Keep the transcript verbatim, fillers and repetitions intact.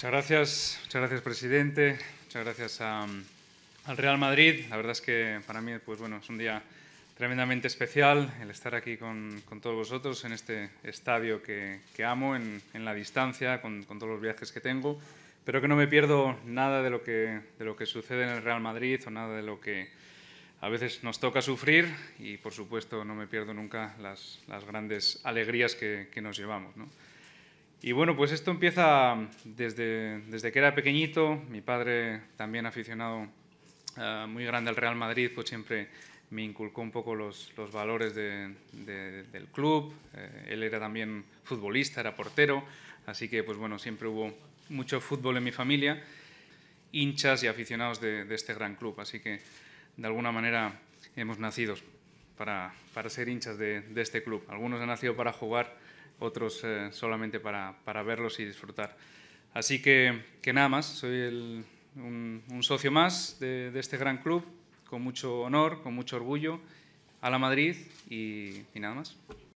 Muchas gracias, muchas gracias, presidente. Muchas gracias a, al Real Madrid. La verdad es que para mí, pues bueno, es un día tremendamente especial el estar aquí con, con todos vosotros en este estadio que, que amo, en, en la distancia, con, con todos los viajes que tengo, pero que no me pierdo nada de lo que, de lo que sucede en el Real Madrid o nada de lo que a veces nos toca sufrir y, por supuesto, no me pierdo nunca las, las grandes alegrías que, que nos llevamos, ¿no? Y bueno, pues esto empieza desde, desde que era pequeñito. Mi padre, también aficionado uh, muy grande al Real Madrid, pues siempre me inculcó un poco los, los valores de, de, del club. Eh, él era también futbolista, era portero, así que pues bueno, siempre hubo mucho fútbol en mi familia, hinchas y aficionados de, de este gran club, así que de alguna manera hemos nacido para, para ser hinchas de, de este club. Algunos han nacido para jugar, otros eh, solamente para, para verlos y disfrutar. Así que, que nada más, soy el, un, un socio más de, de este gran club, con mucho honor, con mucho orgullo, a la Madrid y, y nada más.